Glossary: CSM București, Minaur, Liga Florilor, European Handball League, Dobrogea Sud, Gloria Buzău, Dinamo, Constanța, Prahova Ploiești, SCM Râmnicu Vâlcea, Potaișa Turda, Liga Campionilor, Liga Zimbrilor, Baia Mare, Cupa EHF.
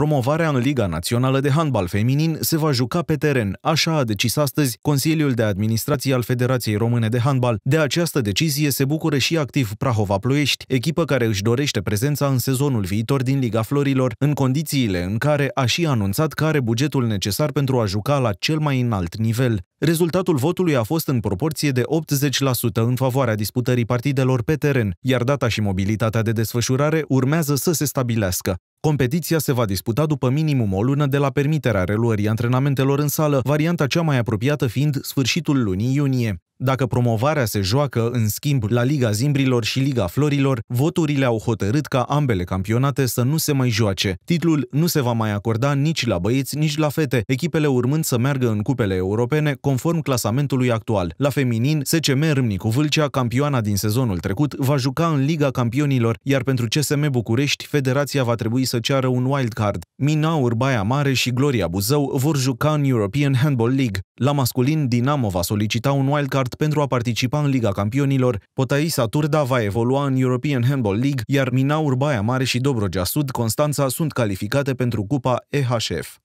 Promovarea în Liga Națională de Handbal Feminin se va juca pe teren, așa a decis astăzi Consiliul de Administrație al Federației Române de Handbal. De această decizie se bucură și activ Prahova Ploiești, echipă care își dorește prezența în sezonul viitor din Liga Florilor, în condițiile în care a și anunțat că are bugetul necesar pentru a juca la cel mai înalt nivel. Rezultatul votului a fost în proporție de 80% în favoarea disputării partidelor pe teren, iar data și mobilitatea de desfășurare urmează să se stabilească. Competiția se va disputa după minimum o lună de la permiterea reluării antrenamentelor în sală, varianta cea mai apropiată fiind sfârșitul lunii iunie. Dacă promovarea se joacă, în schimb, la Liga Zimbrilor și Liga Florilor, voturile au hotărât ca ambele campionate să nu se mai joace. Titlul nu se va mai acorda nici la băieți, nici la fete, echipele urmând să meargă în cupele europene, conform clasamentului actual. La feminin, SCM Râmnicu Vâlcea, campioana din sezonul trecut, va juca în Liga Campionilor, iar pentru CSM București, federația va trebui să ceară un wildcard. Minaur, Baia Mare și Gloria Buzău vor juca în European Handball League. La masculin, Dinamo va solicita un wildcard pentru a participa în Liga Campionilor, Potaișa Turda va evolua în European Handball League, iar Minaur, Baia Mare și Dobrogea Sud, Constanța sunt calificate pentru Cupa EHF.